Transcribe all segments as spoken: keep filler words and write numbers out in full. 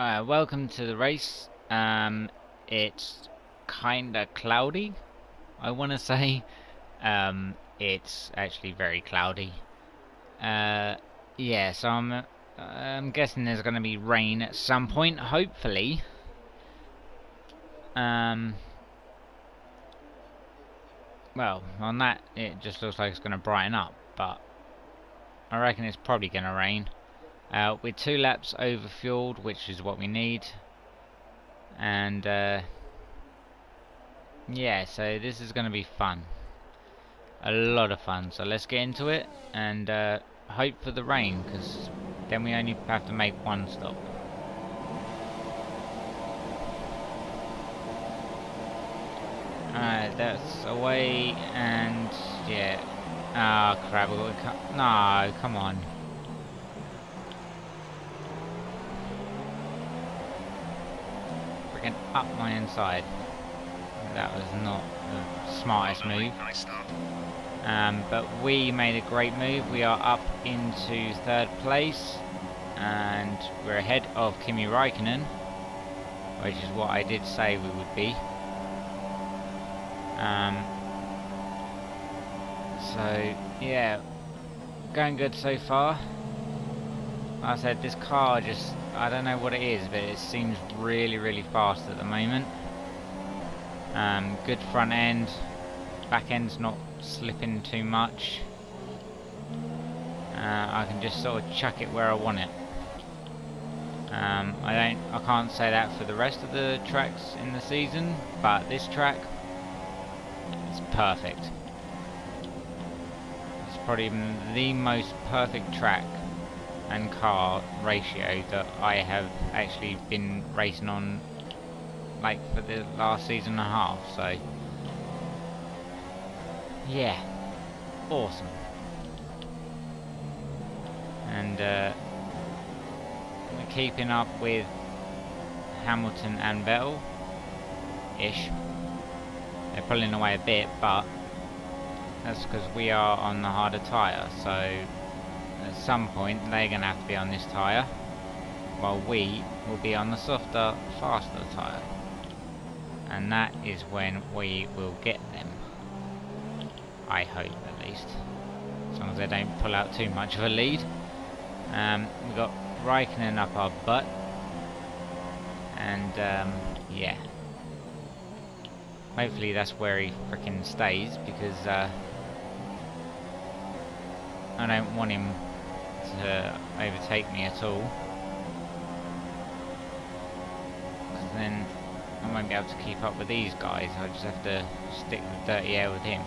Uh, welcome to the race. Um, it's kinda cloudy, I want to say. Um, it's actually very cloudy. Uh, yeah, so I'm, I'm guessing there's going to be rain at some point, hopefully. Um, well, on that, it just looks like it's going to brighten up, but I reckon it's probably going to rain. Uh, we're two laps over fueled, which is what we need, and uh, yeah, so this is going to be fun, a lot of fun. So let's get into it and uh, hope for the rain, because then we only have to make one stop. Alright, that's away, and yeah, ah oh, crap, we got to, no, come on. Up my inside. That was not the smartest move. Um, but we made a great move. We are up into third place, and we're ahead of Kimi Räikkönen, which is what I did say we would be. Um, so yeah, going good so far. Like I said, this car just, I don't know what it is, but it seems really, really fast at the moment. Um, good front end, back end's not slipping too much. Uh, I can just sort of chuck it where I want it. Um, I don't, I can't say that for the rest of the tracks in the season, but this track, it's perfect. It's probably the most perfect track and car ratio that I have actually been racing on, like, for the last season and a half, so yeah, awesome. And uh, we're keeping up with Hamilton and Vettel ish. They're pulling away a bit, but that's because we are on the harder tyre, so at some point they're going to have to be on this tyre, while we will be on the softer, faster tyre, and that is when we will get them, I hope, at least, as long as they don't pull out too much of a lead. Um, we've got Räikkönen up our butt, and um, yeah, hopefully that's where he frickin' stays, because uh, I don't want him to overtake me at all, because then I won't be able to keep up with these guys. I just have to stick with dirty air with him.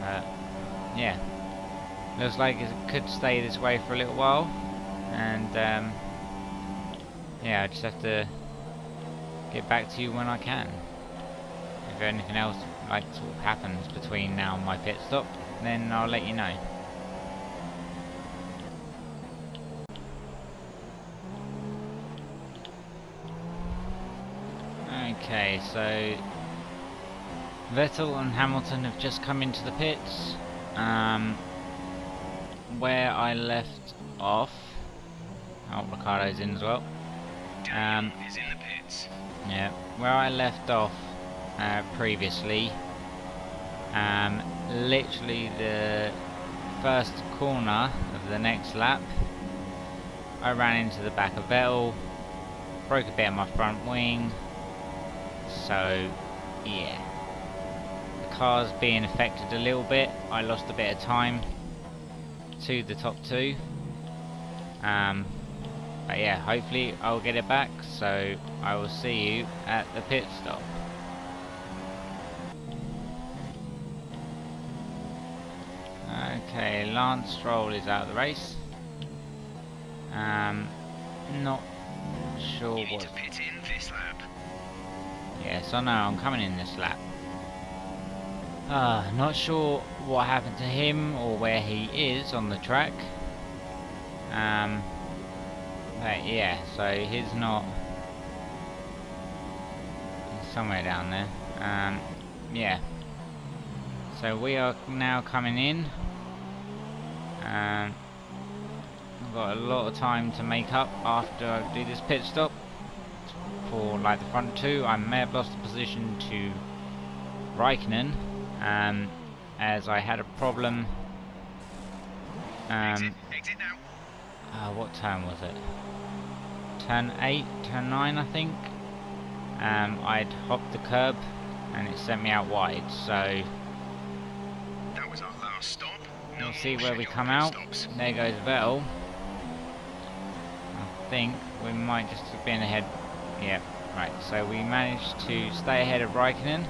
But yeah, looks like it could stay this way for a little while, and um, yeah, I just have to get back to you when I can. If anything else like sort of happens between now and my pit stop, then I'll let you know. Okay, so Vettel and Hamilton have just come into the pits. Um, where I left off, oh, Ricciardo's in as well. Um, is in the pits. Yeah, where I left off uh, previously. Um, literally the first corner of the next lap, I ran into the back of Vettel, broke a bit of my front wing, so yeah, the car's being affected a little bit. I lost a bit of time to the top two, um, but yeah, hopefully I'll get it back, so I will see you at the pit stop. Okay, Lance Stroll is out of the race. Um, not sure what. You need to pit in this lap. Yes, I know. I'm coming in this lap. Uh, not sure what happened to him or where he is on the track. Um, but yeah, so he's not. He's somewhere down there. Um, yeah. So we are now coming in. Um, I've got a lot of time to make up after I do this pit stop. For like the front two, I may have lost the position to Räikkönen, um, as I had a problem. Um, uh, what turn was it? Turn eight, turn nine, I think. Um, I'd hopped the curb, and it sent me out wide. So that was our last stop. We'll see where we come out. There goes Vettel. I think we might just have been ahead. Yeah, right. So we managed to stay ahead of Räikkönen.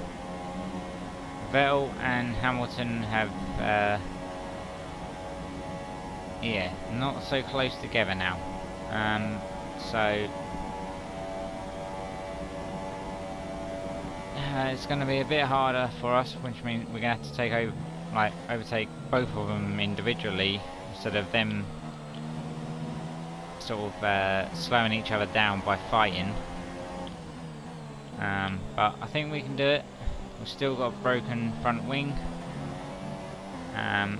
Vettel and Hamilton have, uh, yeah, not so close together now. Um, so uh, it's going to be a bit harder for us, which means we're going to have to take over, like overtake both of them individually, instead of them sort of uh, slowing each other down by fighting. Um, but I think we can do it. We've still got a broken front wing, um,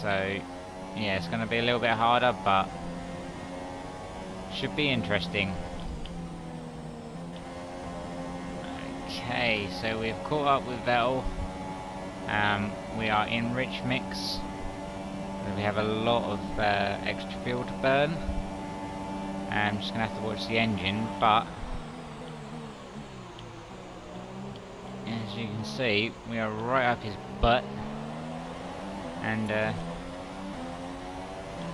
so yeah, it's going to be a little bit harder, but should be interesting. Okay, so we've caught up with Vettel. Um, we are in rich mix. We have a lot of uh, extra fuel to burn. I'm just going to have to watch the engine, but as you can see, we are right up his butt, and uh,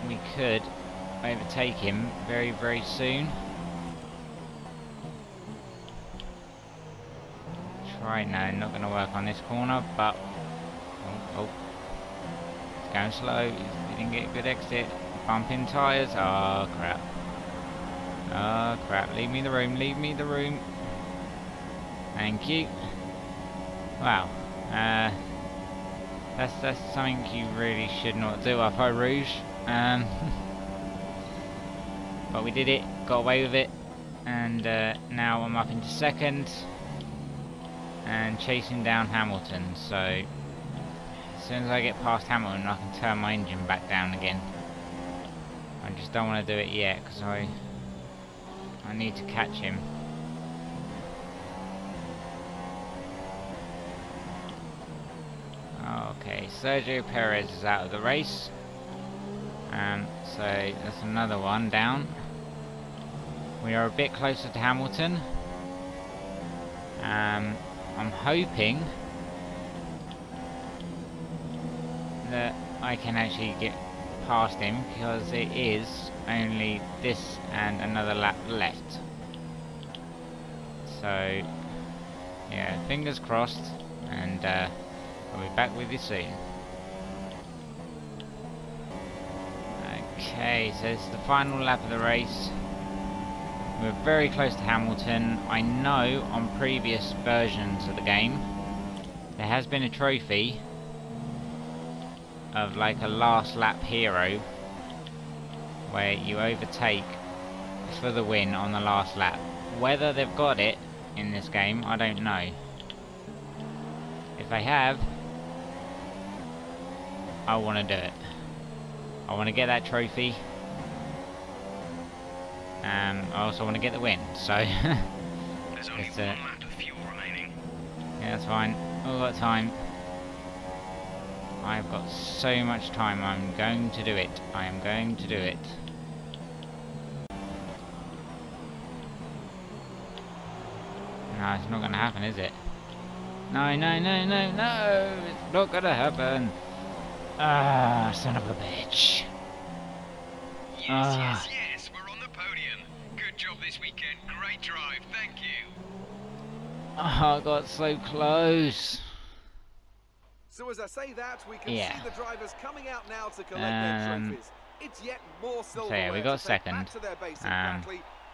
we could overtake him very, very soon. Try now, not going to work on this corner, but oh, oh, it's going slow. We didn't get a good exit. Bumping tyres. Oh crap! Oh crap! Leave me the room. Leave me the room. Thank you. Wow, uh, that's that's something you really should not do up Eau Rouge, um, but we did it, got away with it, and uh, now I'm up into second and chasing down Hamilton. So as soon as I get past Hamilton, I can turn my engine back down again. I just don't want to do it yet, because I I need to catch him. Okay, Sergio Perez is out of the race, um, so that's another one down. We are a bit closer to Hamilton. Um, I'm hoping that I can actually get past him, because it is only this and another lap left. So, yeah, fingers crossed, and uh, I'll be back with you soon. Okay, so it's the final lap of the race. We're very close to Hamilton. I know on previous versions of the game there has been a trophy of like a last lap hero where you overtake for the win on the last lap. Whether they've got it in this game, I don't know. If they have, I want to do it. I want to get that trophy. Um, I also want to get the win. So there's only one lap of fuel remaining. Yeah, that's fine. All that time. I've got so much time. I'm going to do it. I am going to do it. No, it's not going to happen, is it? No, no, no, no, no! It's not gonna happen! Ah, son of a bitch! Yes, ah. yes, yes! We're on the podium! Good job this weekend, great drive, thank you! Oh, I got so close! So as I say that, we can yeah. see the drivers coming out now to collect um, their trophies. It's yet more silverware. So yeah, we got second. Um,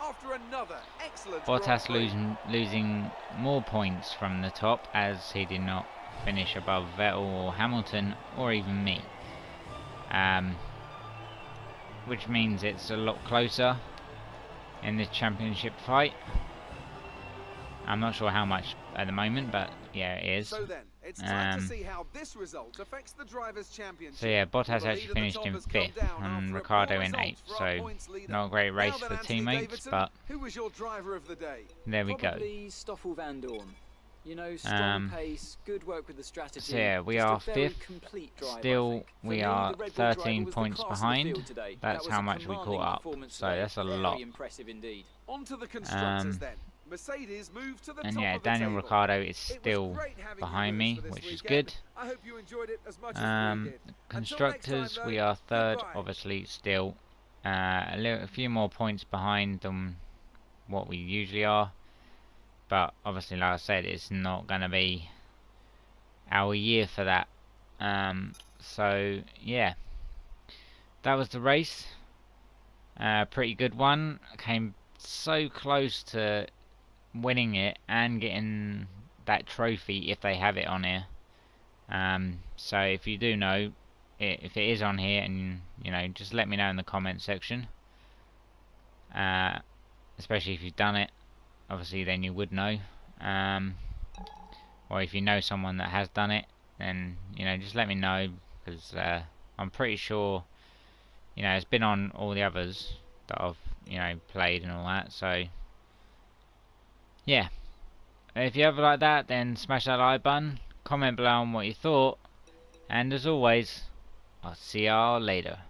After another excellent Bottas losing, losing more points from the top, as he did not finish above Vettel or Hamilton or even me, um, which means it's a lot closer in this championship fight. I'm not sure how much at the moment, but yeah, it is. So, then, it's time um, to see how this result affects the drivers' championship. So yeah, Bottas actually finished in fifth and Ricciardo in eighth, so not a great race for the teammates, but who was your driver of the day? There we go. You know, strong pace, good work with the strategy. So yeah, we are fifth. Still, we are thirteen points behind. That's how much we caught up. So that's a lot. Um, and yeah, Daniel Ricciardo is still behind me, which is good. Um, constructors, we are third, obviously, still. Uh, a, little, a few more points behind than what we usually are. But obviously, like I said, it's not going to be our year for that. Um, so, yeah. That was the race. Uh, pretty good one. Came so close to winning it and getting that trophy if they have it on here. Um, so, if you do know, it, if it is on here, and you know, just let me know in the comment section. Uh, especially if you've done it. Obviously, then you would know, um, or if you know someone that has done it, then you know, just let me know, because uh, I'm pretty sure, you know, it's been on all the others that I've, you know, played and all that. So yeah, if you ever like that, then smash that like button, comment below on what you thought, and as always, I'll see y'all later.